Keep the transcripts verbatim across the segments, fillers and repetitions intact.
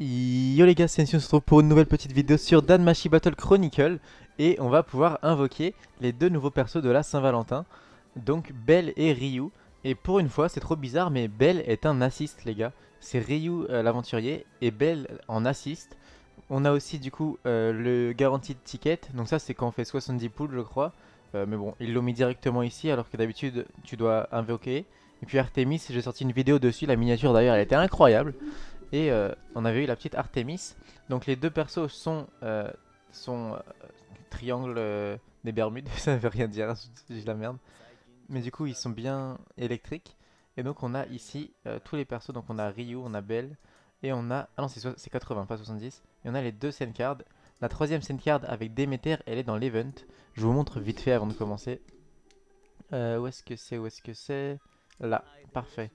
Yo les gars, c'est Endskew, on se retrouve pour une nouvelle petite vidéo sur Danmachi Battle Chronicle. Et on va pouvoir invoquer les deux nouveaux persos de la Saint-Valentin, donc Belle et Ryu. Et pour une fois, c'est trop bizarre, mais Belle est un assist les gars. C'est Ryu euh, l'aventurier et Belle en assist. On a aussi du coup euh, le garantie de ticket, donc ça c'est quand on fait soixante-dix poules je crois. euh, Mais bon, ils l'ont mis directement ici alors que d'habitude tu dois invoquer. Et puis Artemis, j'ai sorti une vidéo dessus, la miniature d'ailleurs elle était incroyable. Et euh, on avait eu la petite Artemis. Donc les deux persos sont, euh, sont euh, triangle euh, des Bermudes, ça veut rien dire, je dis la merde. Mais du coup ils sont bien électriques. Et donc on a ici euh, tous les persos, donc on a Ryu, on a Belle. Et on a, ah non c'est so... quatre-vingts pas soixante-dix. Et on a les deux scène cards. La troisième scène card avec Demeter, elle est dans l'event. Je vous montre vite fait avant de commencer. euh, Où est-ce que c'est, où est-ce que c'est? Là, parfait.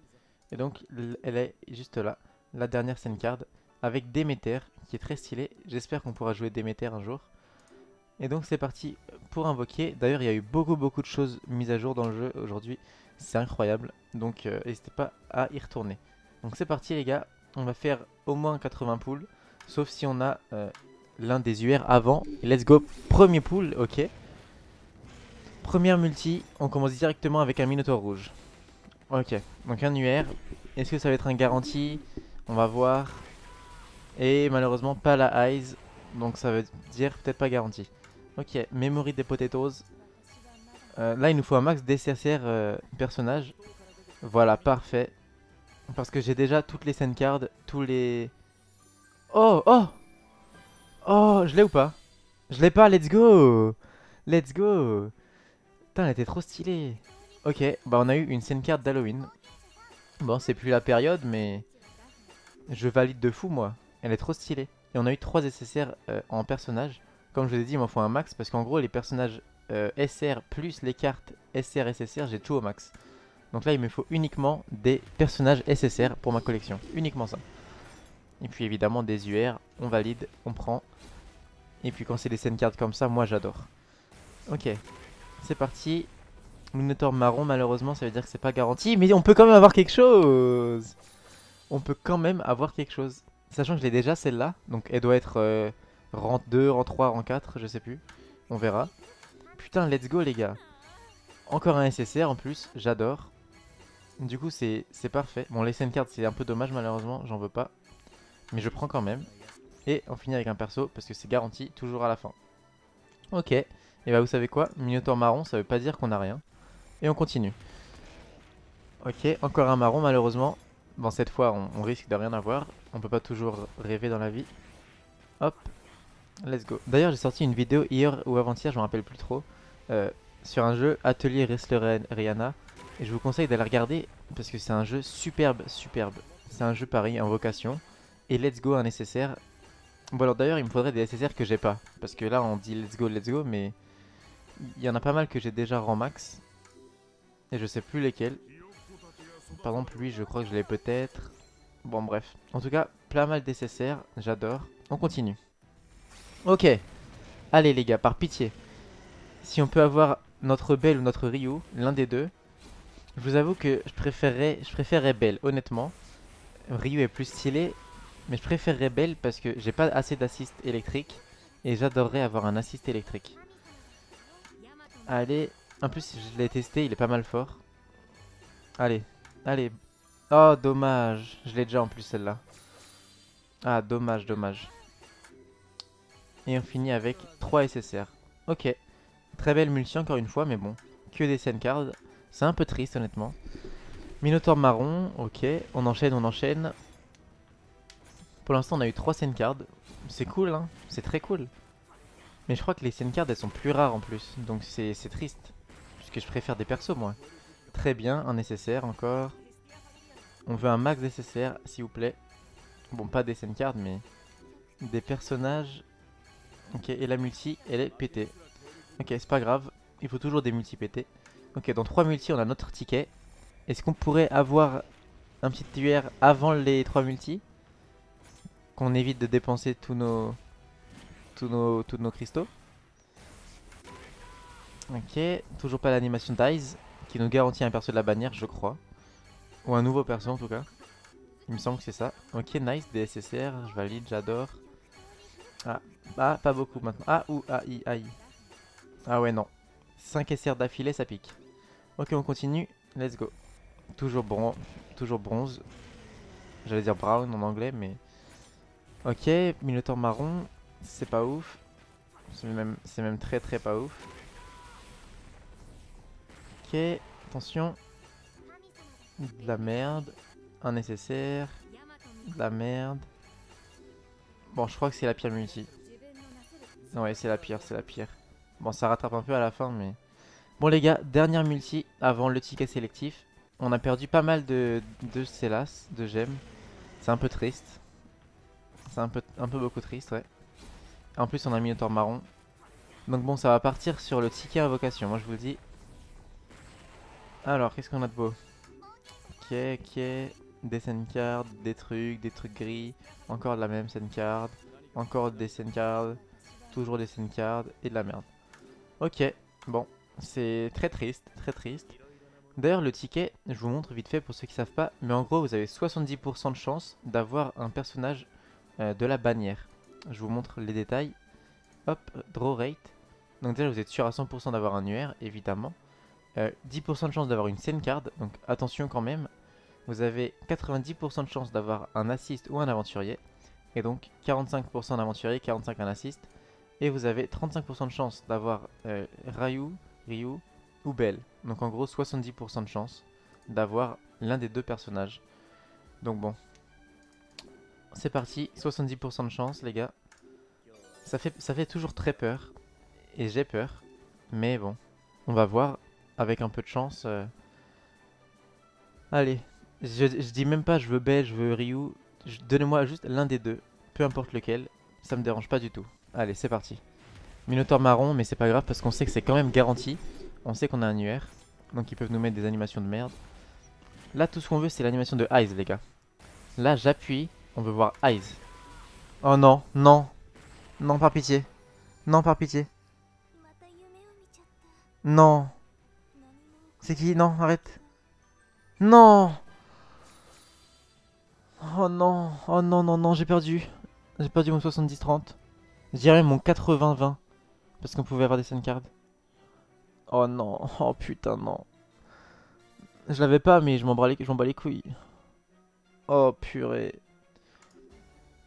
Et donc elle est juste là, la dernière scène card avec Demeter qui est très stylée. J'espère qu'on pourra jouer Demeter un jour. Et donc c'est parti pour invoquer. D'ailleurs il y a eu beaucoup beaucoup de choses mises à jour dans le jeu aujourd'hui. C'est incroyable. Donc euh, n'hésitez pas à y retourner. Donc c'est parti les gars. On va faire au moins quatre-vingts poules. Sauf si on a euh, l'un des U R avant. Let's go. Premier pool. Ok. Première multi. On commence directement avec un Minotaur rouge. Ok. Donc un U R. Est-ce que ça va être un garanti? On va voir. Et malheureusement pas la eyes. Donc ça veut dire peut-être pas garanti. Ok, memory des potatoes. euh, Là il nous faut un max D C R C R euh, personnage. Voilà, parfait. Parce que j'ai déjà toutes les scène cards. Tous les... Oh, oh. Oh, je l'ai ou pas? Je l'ai pas, let's go. Let's go. Putain, elle était trop stylée. Ok, bah on a eu une scène card d'Halloween. Bon, c'est plus la période mais... je valide de fou moi, elle est trop stylée. Et on a eu trois S S R euh, en personnage. Comme je vous ai dit, il m'en faut un max parce qu'en gros les personnages euh, S R plus les cartes S R S S R, j'ai tout au max. Donc là il me faut uniquement des personnages S S R pour ma collection, uniquement ça. Et puis évidemment des U R, on valide, on prend. Et puis quand c'est des scènes cartes comme ça, moi j'adore. Ok, c'est parti. Minotaur marron, malheureusement ça veut dire que c'est pas garanti. Mais on peut quand même avoir quelque chose. On peut quand même avoir quelque chose. Sachant que je l'ai déjà celle-là. Donc elle doit être euh, rang deux, rang trois, rang quatre, je sais plus. On verra. Putain, let's go les gars. Encore un S S R en plus, j'adore. Du coup c'est parfait. Bon, les scène cards c'est un peu dommage malheureusement, j'en veux pas. Mais je prends quand même. Et on finit avec un perso parce que c'est garanti toujours à la fin. Ok. Et bah vous savez quoi, Minotaur marron ça veut pas dire qu'on a rien. Et on continue. Ok, encore un marron malheureusement. Bon, cette fois on, on risque de rien avoir. On peut pas toujours rêver dans la vie. Hop, let's go. D'ailleurs j'ai sorti une vidéo hier ou avant-hier, je me rappelle plus trop, euh, sur un jeu Atelier Ristleren Rihanna. Et je vous conseille d'aller regarder parce que c'est un jeu superbe, superbe. C'est un jeu pareil, invocation. Et let's go un S S R. Bon alors d'ailleurs il me faudrait des S S R que j'ai pas. Parce que là on dit let's go, let's go, mais il y en a pas mal que j'ai déjà rang max. Et je sais plus lesquels. Par exemple lui je crois que je l'ai peut-être. Bon bref, en tout cas plein mal d'S S R, j'adore. On continue. Ok, allez les gars, par pitié. Si on peut avoir notre Belle ou notre Ryu, l'un des deux. Je vous avoue que je préférerais, je préférerais Belle honnêtement. Ryu est plus stylé. Mais je préférerais Belle parce que j'ai pas assez d'assist électrique. Et j'adorerais avoir un assist électrique. Allez, en plus je l'ai testé, il est pas mal fort. Allez. Allez. Oh dommage. Je l'ai déjà en plus celle-là. Ah dommage, dommage. Et on finit avec trois S S R. Ok. Très belle multi encore une fois, mais bon. Que des scène cards. C'est un peu triste honnêtement. Minotaur marron. Ok. On enchaîne, on enchaîne. Pour l'instant on a eu trois scène cards. C'est cool hein. C'est très cool. Mais je crois que les scène cards elles sont plus rares en plus. Donc c'est triste. Puisque je préfère des persos moi. Très bien, un S S R encore. On veut un max S S R s'il vous plaît. Bon, pas des scène cards mais des personnages. Ok, et la multi elle est pétée. Ok, c'est pas grave, il faut toujours des multi pétés. Ok, dans trois multi on a notre ticket. Est-ce qu'on pourrait avoir un petit U R avant les trois multi? Qu'on évite de dépenser tous nos tous nos, tous nos cristaux. Ok, toujours pas l'animation d'Eyes qui nous garantit un perso de la bannière je crois. Ou un nouveau perso en tout cas. Il me semble que c'est ça. Ok, nice, D S S R, je valide, j'adore. Ah, ah, pas beaucoup maintenant. Ah, ou, ah, i, ah, i. Ah ouais, non. cinq S R d'affilée, ça pique. Ok, on continue, let's go. Toujours, bron toujours bronze. J'allais dire brown en anglais, mais... Ok, Minotaur marron, c'est pas ouf. C'est même, même très très pas ouf. Ok, attention. De la merde. Un nécessaire. De la merde. Bon, je crois que c'est la pire multi. Ouais, c'est la pire, c'est la pire. Bon, ça rattrape un peu à la fin, mais... Bon les gars, dernière multi avant le ticket sélectif. On a perdu pas mal de, de Célas, de gemmes. C'est un peu triste. C'est un peu, un peu beaucoup triste, ouais. En plus, on a mis le Minotaur marron. Donc bon, ça va partir sur le ticket invocation, moi je vous le dis. Alors, qu'est-ce qu'on a de beau? Ok, ok. Des scène cards, des trucs, des trucs gris. Encore de la même scène card. Encore des scène cards. Toujours des scène cards et de la merde. Ok, bon. C'est très triste, très triste. D'ailleurs, le ticket, je vous montre vite fait pour ceux qui savent pas. Mais en gros, vous avez soixante-dix pour cent de chance d'avoir un personnage euh, de la bannière. Je vous montre les détails. Hop, draw rate. Donc déjà, vous êtes sûr à cent pour cent d'avoir un U R, évidemment. Euh, dix pour cent de chance d'avoir une scène card, donc attention quand même. Vous avez quatre-vingt-dix pour cent de chance d'avoir un assist ou un aventurier. Et donc quarante-cinq pour cent d'aventurier, quarante-cinq pour cent un assist. Et vous avez trente-cinq pour cent de chance d'avoir euh, Ryu, Ryu ou Bell. Donc en gros soixante-dix pour cent de chance d'avoir l'un des deux personnages. Donc bon, c'est parti, soixante-dix pour cent de chance les gars. Ça fait, ça fait toujours très peur. Et j'ai peur. Mais bon, on va voir. Avec un peu de chance. Euh... Allez, je, je dis même pas je veux Belle, je veux Ryu. Donnez-moi juste l'un des deux. Peu importe lequel, ça me dérange pas du tout. Allez, c'est parti. Minotaur marron, mais c'est pas grave parce qu'on sait que c'est quand même garanti. On sait qu'on a un U R. Donc ils peuvent nous mettre des animations de merde. Là, tout ce qu'on veut, c'est l'animation de Eyes, les gars. Là, j'appuie. On veut voir Eyes. Oh non, non. Non, par pitié. Non, par pitié. Non. C'est qui? Non, arrête. Non. Oh non. Oh non, non, non, j'ai perdu. J'ai perdu mon soixante-dix trente. Je dirais mon quatre-vingts vingt. Parce qu'on pouvait avoir des scènes cards. Oh non. Oh putain, non. Je l'avais pas, mais je m'en bats, bats les couilles. Oh purée.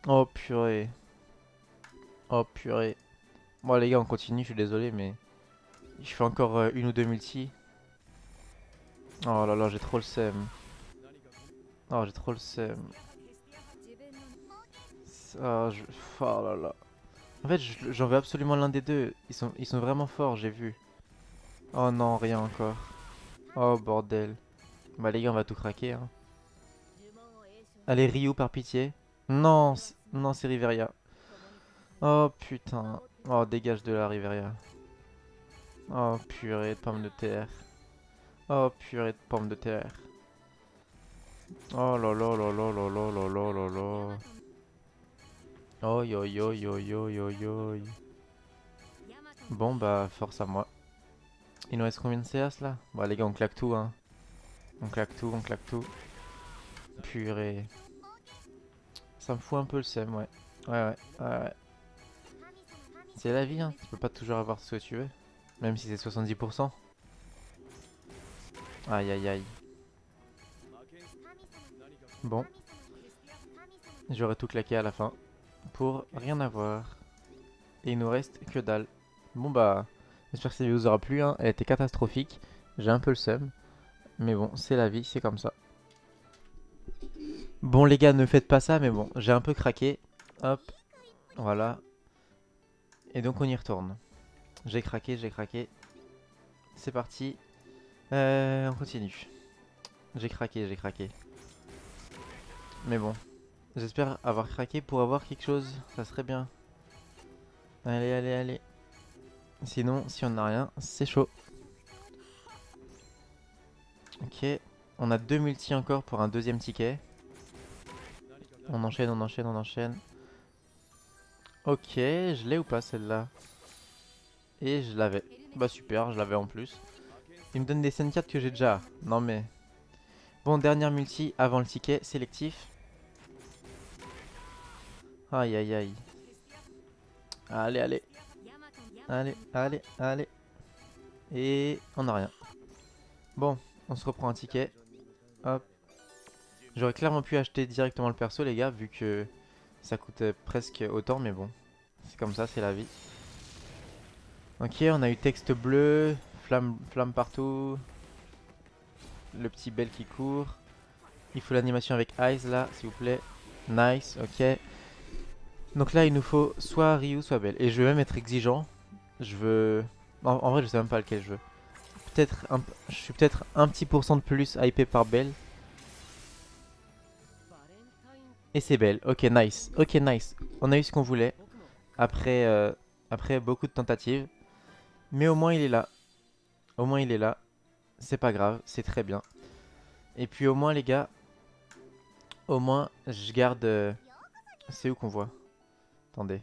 Oh purée. Oh purée. Bon, les gars, on continue. Je suis désolé, mais je fais encore euh, une ou deux multis. Oh là là, j'ai trop le seum. Oh, j'ai trop le seum. Oh, je... oh là là. En fait, j'en veux absolument l'un des deux. Ils sont, ils sont vraiment forts, j'ai vu. Oh non, rien encore. Oh bordel. Bah les gars, on va tout craquer. Hein. Allez, Ryu, par pitié. Non, non, c'est Riveria. Oh putain. Oh, dégage de là, Riveria. Oh purée, pomme de terre. Oh purée de pommes de terre. Oh la la la la la la la la la la. Oh yo yo yo yo yo yo. Bon bah force à moi. Il nous reste combien de C S là? Bon les gars, on claque tout hein. On claque tout, on claque tout. Purée. Ça me fout un peu le seum, ouais. Ouais ouais ouais ouais. C'est la vie hein, tu peux pas toujours avoir ce que tu veux. Même si c'est soixante-dix pour cent. Aïe aïe aïe. Bon. J'aurais tout claqué à la fin. Pour rien avoir. Et il nous reste que dalle. Bon bah, j'espère que cette vidéo vous aura plu. Hein. Elle était catastrophique. J'ai un peu le seum. Mais bon, c'est la vie, c'est comme ça. Bon les gars, ne faites pas ça. Mais bon, j'ai un peu craqué. Hop. Voilà. Et donc on y retourne. J'ai craqué, j'ai craqué. C'est parti. Euh, on continue. J'ai craqué, j'ai craqué. Mais bon, j'espère avoir craqué pour avoir quelque chose. Ça serait bien. Allez, allez, allez. Sinon, si on n'a rien, c'est chaud. Ok, on a deux multis encore pour un deuxième ticket. On enchaîne, on enchaîne, on enchaîne. Ok, je l'ai ou pas celle-là? Et je l'avais. Bah super, je l'avais en plus. Il me donne des scènes cartes que j'ai déjà. Non mais... Bon, dernière multi avant le ticket sélectif. Aïe aïe aïe. Allez, allez. Allez, allez, allez. Et on n'a rien. Bon, on se reprend un ticket. Hop. J'aurais clairement pu acheter directement le perso, les gars, vu que ça coûte presque autant, mais bon. C'est comme ça, c'est la vie. Ok, on a eu texte bleu, flamme, flamme partout. Le petit Bell qui court. Il faut l'animation avec Eyes là, s'il vous plaît. Nice, ok. Donc là, il nous faut soit Ryu, soit Belle. Et je vais même être exigeant. Je veux... En, en vrai, je sais même pas lequel je veux. Peut-être un... Je suis peut-être un petit pourcent de plus hypé par Belle. Et c'est Belle. Ok, nice. Ok, nice. On a eu ce qu'on voulait. Après, euh... Après beaucoup de tentatives. Mais au moins, il est là. Au moins, il est là. C'est pas grave, c'est très bien. Et puis au moins les gars, au moins je garde... Euh... C'est où qu'on voit? Attendez.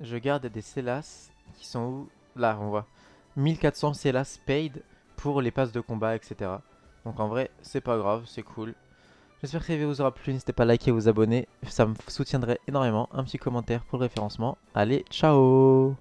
Je garde des Célas qui sont où? Là on voit. mille quatre cents Célas paid pour les passes de combat, et cetera. Donc en vrai, c'est pas grave, c'est cool. J'espère que la vidéo vous aura plu, n'hésitez pas à liker et vous abonner. Ça me soutiendrait énormément. Un petit commentaire pour le référencement. Allez, ciao!